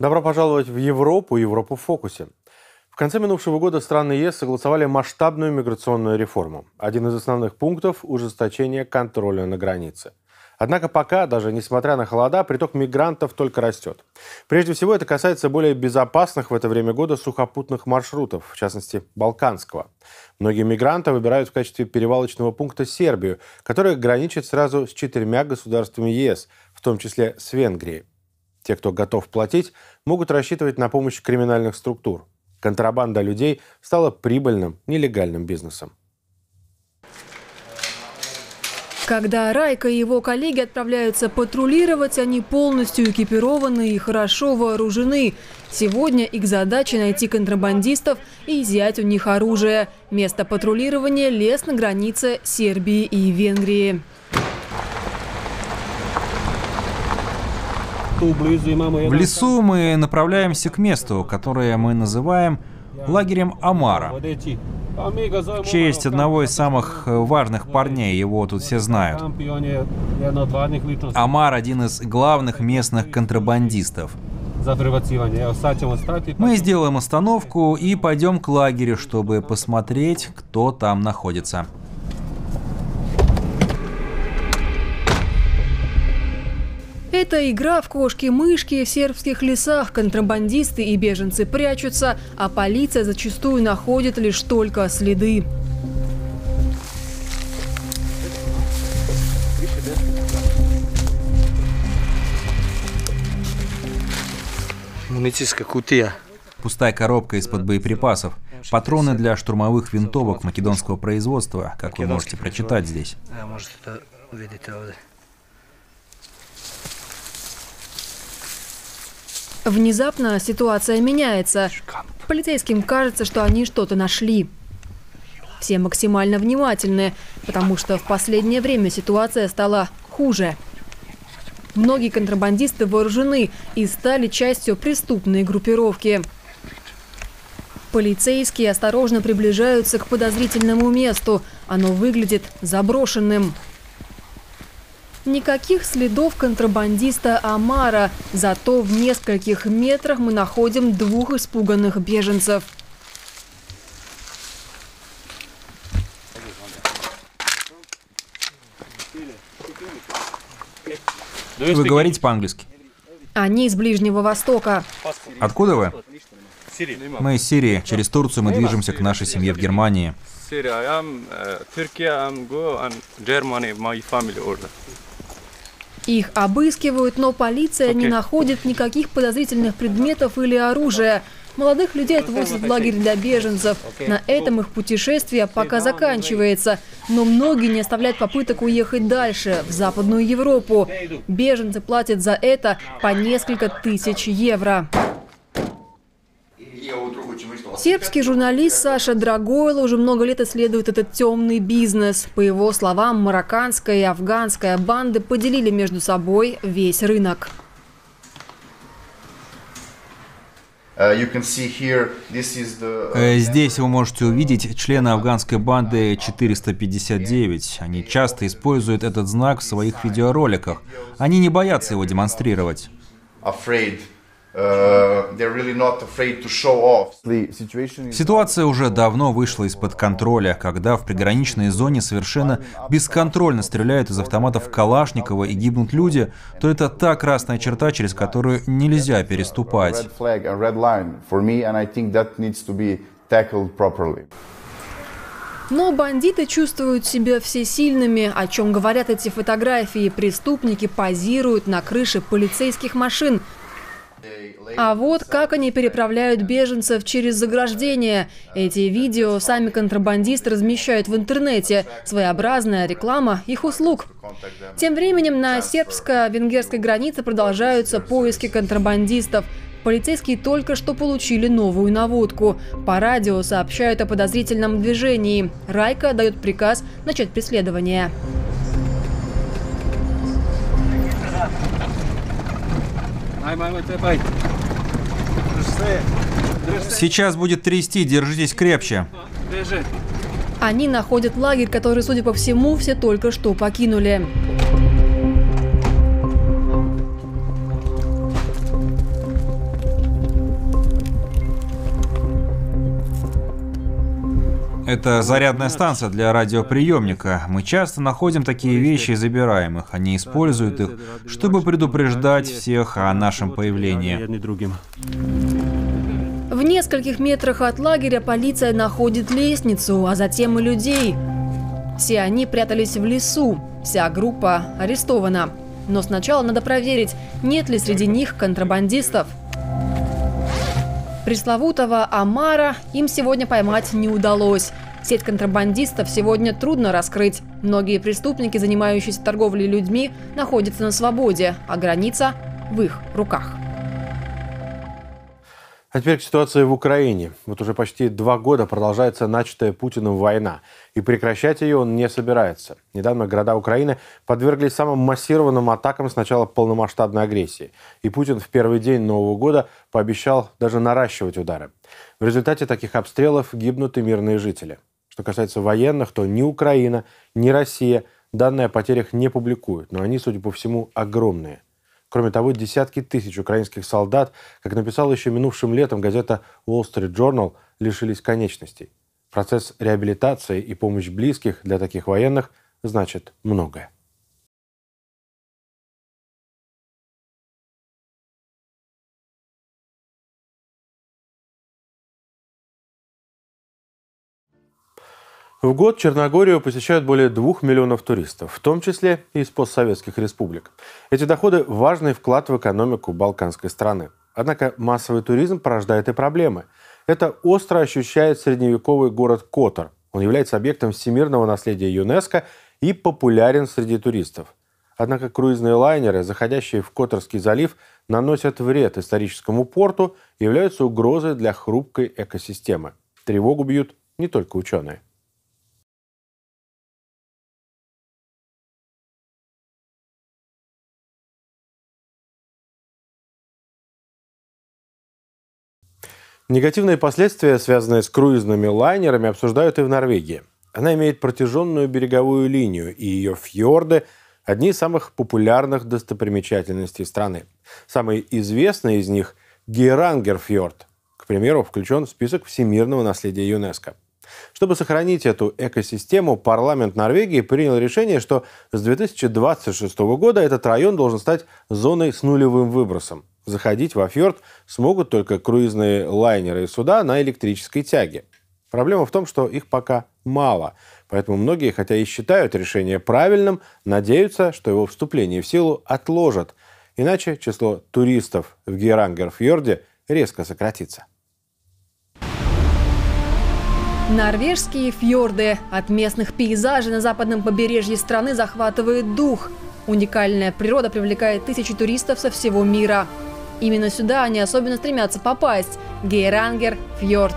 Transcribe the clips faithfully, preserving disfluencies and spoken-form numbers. Добро пожаловать в Европу, Европу в фокусе. В конце минувшего года страны ЕС согласовали масштабную миграционную реформу. Один из основных пунктов – ужесточение контроля на границе. Однако пока, даже несмотря на холода, приток мигрантов только растет. Прежде всего, это касается более безопасных в это время года сухопутных маршрутов, в частности, балканского. Многие мигранты выбирают в качестве перевалочного пункта Сербию, которая граничит сразу с четырьмя государствами ЕС, в том числе с Венгрией. Те, кто готов платить, могут рассчитывать на помощь криминальных структур. Контрабанда людей стала прибыльным нелегальным бизнесом. Когда Райка и его коллеги отправляются патрулировать, они полностью экипированы и хорошо вооружены. Сегодня их задача найти контрабандистов и изъять у них оружие. Место патрулирования – лес на границе Сербии и Венгрии. В лесу мы направляемся к месту, которое мы называем лагерем Амара. В честь одного из самых важных парней, его тут все знают. Амар – один из главных местных контрабандистов. Мы сделаем остановку и пойдем к лагерю, чтобы посмотреть, кто там находится. Это игра в кошки-мышки в сербских лесах. Контрабандисты и беженцы прячутся, а полиция зачастую находит лишь только следы. Пустая коробка из-под боеприпасов, патроны для штурмовых винтовок македонского производства, как вы можете прочитать здесь. Внезапно ситуация меняется. Полицейским кажется, что они что-то нашли. Все максимально внимательны, потому что в последнее время ситуация стала хуже. Многие контрабандисты вооружены и стали частью преступной группировки. Полицейские осторожно приближаются к подозрительному месту. Оно выглядит заброшенным. Никаких следов контрабандиста Амара, зато в нескольких метрах мы находим двух испуганных беженцев. Вы говорите по-английски? Они из Ближнего Востока. Откуда вы? Мы из Сирии. Через Турцию мы движемся к нашей семье в Германии. Их обыскивают, но полиция не находит никаких подозрительных предметов или оружия. Молодых людей отвозят в лагерь для беженцев. На этом их путешествие пока заканчивается. Но многие не оставляют попыток уехать дальше, в Западную Европу. Беженцы платят за это по несколько тысяч евро. Сербский журналист Саша Драгойл уже много лет исследует этот темный бизнес. По его словам, марокканская и афганская банды поделили между собой весь рынок. Здесь вы можете увидеть члена афганской банды четыреста пятьдесят девять. Они часто используют этот знак в своих видеороликах. Они не боятся его демонстрировать. Uh, they're really not afraid to show off. Ситуация уже давно вышла из-под контроля, когда в приграничной зоне совершенно бесконтрольно стреляют из автоматов Калашникова и гибнут люди, то это та красная черта, через которую нельзя переступать. Но бандиты чувствуют себя всесильными, о чем говорят эти фотографии. Преступники позируют на крыше полицейских машин. А вот как они переправляют беженцев через заграждение. Эти видео сами контрабандисты размещают в интернете. Своеобразная реклама их услуг. Тем временем на сербско-венгерской границе продолжаются поиски контрабандистов. Полицейские только что получили новую наводку. По радио сообщают о подозрительном движении. Райка дает приказ начать преследование. Сейчас будет трясти, держитесь крепче. Они находят лагерь, который, судя по всему, все только что покинули. Это зарядная станция для радиоприемника. Мы часто находим такие вещи и забираем их. Они используют их, чтобы предупреждать всех о нашем появлении. В нескольких метрах от лагеря полиция находит лестницу, а затем и людей. Все они прятались в лесу. Вся группа арестована. Но сначала надо проверить, нет ли среди них контрабандистов. Пресловутого Амара им сегодня поймать не удалось. Сеть контрабандистов сегодня трудно раскрыть. Многие преступники, занимающиеся торговлей людьми, находятся на свободе, а граница в их руках. А теперь к ситуации в Украине. Вот уже почти два года продолжается начатая Путиным война. И прекращать ее он не собирается. Недавно города Украины подверглись самым массированным атакам с начала полномасштабной агрессии. И Путин в первый день Нового года пообещал даже наращивать удары. В результате таких обстрелов гибнут и мирные жители. Что касается военных, то ни Украина, ни Россия данные о потерях не публикуют. Но они, судя по всему, огромные. Кроме того, десятки тысяч украинских солдат, как написала еще минувшим летом газета Wall Street Journal, лишились конечностей. Процесс реабилитации и помощь близких для таких военных значит многое. В год Черногорию посещают более двух миллионов туристов, в том числе и из постсоветских республик. Эти доходы – важный вклад в экономику балканской страны. Однако массовый туризм порождает и проблемы. Это остро ощущает средневековый город Котор. Он является объектом всемирного наследия ЮНЕСКО и популярен среди туристов. Однако круизные лайнеры, заходящие в Которский залив, наносят вред историческому порту и являются угрозой для хрупкой экосистемы. Тревогу бьют не только ученые. Негативные последствия, связанные с круизными лайнерами, обсуждают и в Норвегии. Она имеет протяженную береговую линию, и ее фьорды – одни из самых популярных достопримечательностей страны. Самый известный из них – Гейрангер-фьорд, к примеру, включен в список всемирного наследия ЮНЕСКО. Чтобы сохранить эту экосистему, парламент Норвегии принял решение, что с две тысячи двадцать шестого года этот район должен стать зоной с нулевым выбросом. Заходить во фьорд смогут только круизные лайнеры и суда на электрической тяге. Проблема в том, что их пока мало. Поэтому многие, хотя и считают решение правильным, надеются, что его вступление в силу отложат. Иначе число туристов в Гейрангер-фьорде резко сократится. Норвежские фьорды. От местных пейзажей на западном побережье страны захватывает дух. Уникальная природа привлекает тысячи туристов со всего мира. Именно сюда они особенно стремятся попасть – Гейрангер-фьорд.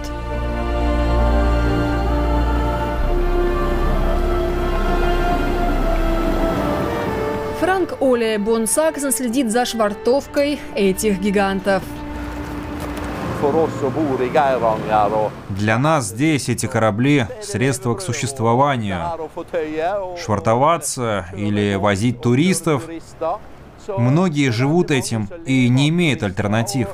Франк Оле Бонсаксен следит за швартовкой этих гигантов. Для нас здесь эти корабли – средство к существованию. Швартоваться или возить туристов – многие живут этим и не имеют альтернатив.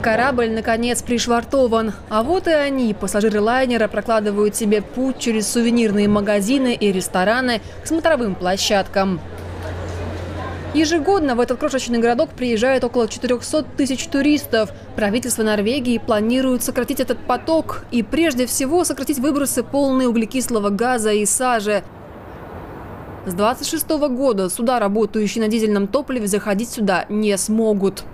Корабль, наконец, пришвартован. А вот и они. Пассажиры лайнера прокладывают себе путь через сувенирные магазины и рестораны к смотровым площадкам. Ежегодно в этот крошечный городок приезжает около четырёхсот тысяч туристов. Правительство Норвегии планирует сократить этот поток и прежде всего сократить выбросы полные углекислого газа и сажи. С две тысячи двадцать шестого года суда, работающие на дизельном топливе, заходить сюда не смогут.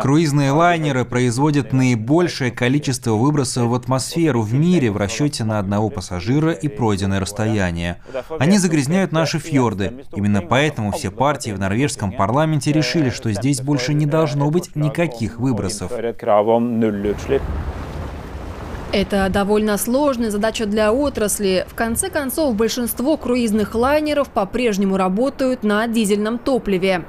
Круизные лайнеры производят наибольшее количество выбросов в атмосферу в мире в расчете на одного пассажира и пройденное расстояние. Они загрязняют наши фьорды. Именно поэтому все партии в норвежском парламенте решили, что здесь больше не должно быть никаких выбросов. Это довольно сложная задача для отрасли. В конце концов, большинство круизных лайнеров по-прежнему работают на дизельном топливе.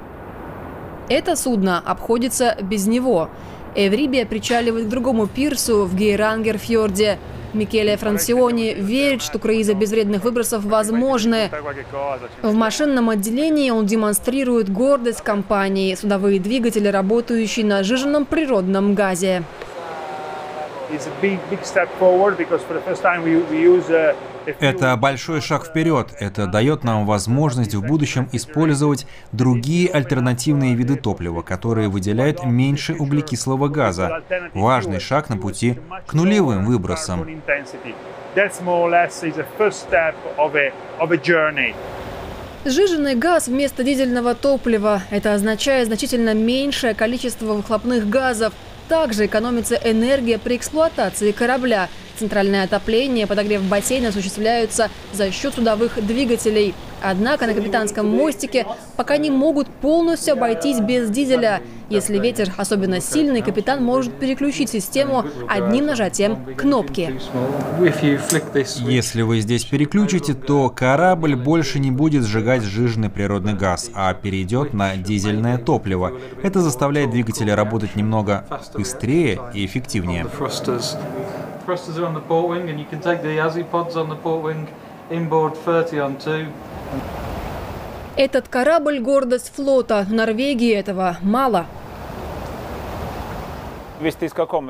Это судно обходится без него. Эврибия причаливает к другому пирсу в Гейрангер-фьорде. Микелия Франсиони верит, что круизы без вредных выбросов возможны. В машинном отделении он демонстрирует гордость компании. Судовые двигатели, работающие на сжиженном природном газе. Это большой шаг вперед. Это дает нам возможность в будущем использовать другие альтернативные виды топлива, которые выделяют меньше углекислого газа. Важный шаг на пути к нулевым выбросам. Сжиженный газ вместо дизельного топлива. Это означает значительно меньшее количество выхлопных газов. Также экономится энергия при эксплуатации корабля. Центральное отопление, подогрев бассейна осуществляются за счет судовых двигателей. Однако на капитанском мостике пока не могут полностью обойтись без дизеля. Если ветер особенно сильный, капитан может переключить систему одним нажатием кнопки. Если вы здесь переключите, то корабль больше не будет сжигать сжиженный природный газ, а перейдет на дизельное топливо. Это заставляет двигатели работать немного быстрее и эффективнее. Этот корабль – гордость флота. В Норвегии этого мало.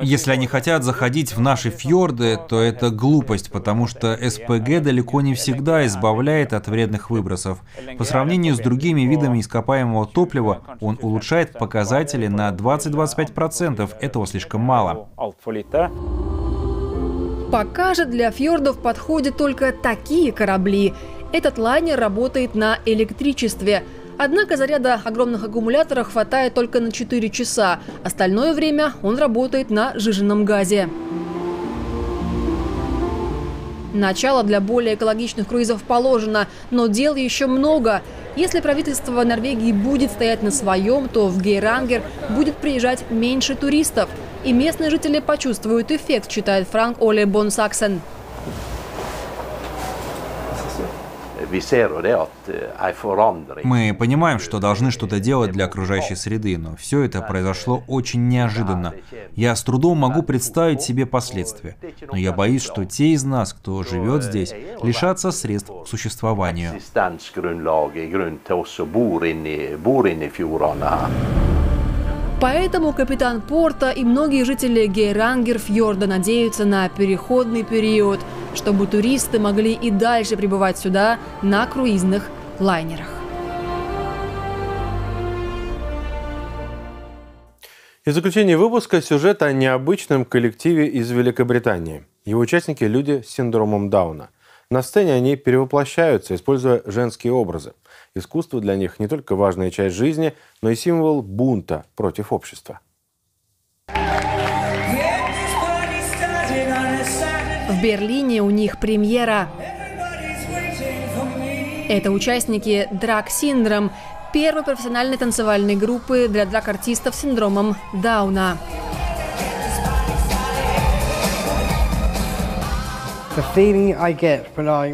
Если они хотят заходить в наши фьорды, то это глупость, потому что СПГ далеко не всегда избавляет от вредных выбросов. По сравнению с другими видами ископаемого топлива, он улучшает показатели на двадцать-двадцать пять процентов. Этого слишком мало. Пока же для фьордов подходят только такие корабли. Этот лайнер работает на электричестве. Однако заряда огромных аккумуляторов хватает только на четыре часа. Остальное время он работает на сжиженном газе. Начало для более экологичных круизов положено, но дел еще много. Если правительство Норвегии будет стоять на своем, то в Гейрангер будет приезжать меньше туристов. И местные жители почувствуют эффект, считает Франк Оле Бонсаксен. Мы понимаем, что должны что-то делать для окружающей среды, но все это произошло очень неожиданно. Я с трудом могу представить себе последствия, но я боюсь, что те из нас, кто живет здесь, лишатся средств к существованию. Поэтому капитан порта и многие жители Гейрангер-фьорда надеются на переходный период, чтобы туристы могли и дальше прибывать сюда на круизных лайнерах. И в заключение выпуска сюжет о необычном коллективе из Великобритании. Его участники – люди с синдромом Дауна. На сцене они перевоплощаются, используя женские образы. Искусство для них не только важная часть жизни, но и символ бунта против общества. В Берлине у них премьера. Это участники Drag Syndrome, первой профессиональной танцевальной группы для драг-артистов с синдромом Дауна.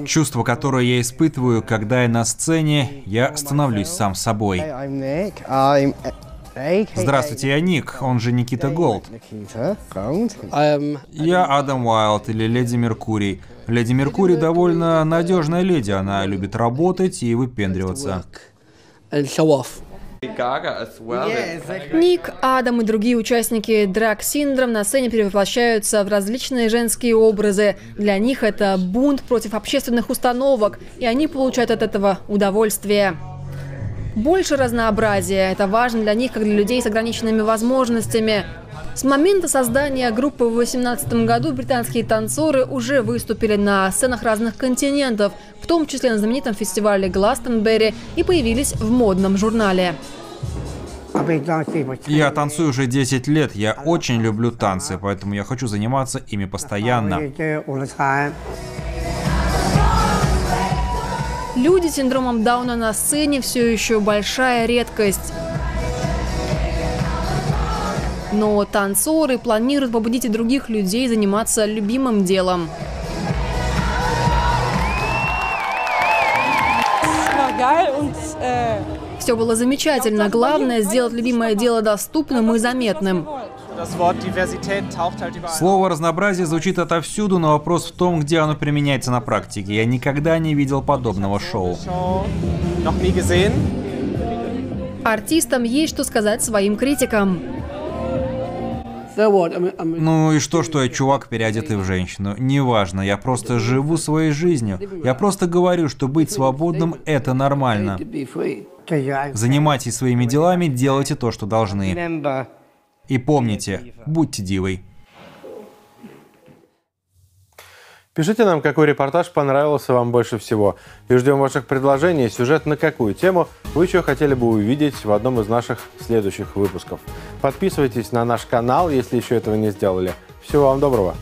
Чувство, которое я испытываю, когда я на сцене, я становлюсь сам собой. Здравствуйте, я Ник, он же Никита Голд. Я Адам Уайлд или Леди Меркурий. Леди Меркурий довольно надежная леди, она любит работать и выпендриваться. Ник, Адам и другие участники Drag Syndrome на сцене перевоплощаются в различные женские образы. Для них это бунт против общественных установок, и они получают от этого удовольствие. Больше разнообразия – это важно для них, как для людей с ограниченными возможностями. С момента создания группы в две тысячи восемнадцатом году британские танцоры уже выступили на сценах разных континентов, в том числе на знаменитом фестивале Glastonbury, и появились в модном журнале. Я танцую уже десять лет, я очень люблю танцы, поэтому я хочу заниматься ими постоянно. Люди с синдромом Дауна на сцене все еще большая редкость. Но танцоры планируют побудить и других людей заниматься любимым делом. Все было замечательно. Главное – сделать любимое дело доступным и заметным. Слово «разнообразие» звучит отовсюду, но вопрос в том, где оно применяется на практике. Я никогда не видел подобного шоу. Артистам есть что сказать своим критикам. Ну и что, что я чувак, переодетый в женщину? Неважно, я просто живу своей жизнью. Я просто говорю, что быть свободным — это нормально. Занимайтесь своими делами, делайте то, что должны. И помните, будьте дивой. Пишите нам, какой репортаж понравился вам больше всего. И ждем ваших предложений и сюжет, на какую тему вы еще хотели бы увидеть в одном из наших следующих выпусков. Подписывайтесь на наш канал, если еще этого не сделали. Всего вам доброго!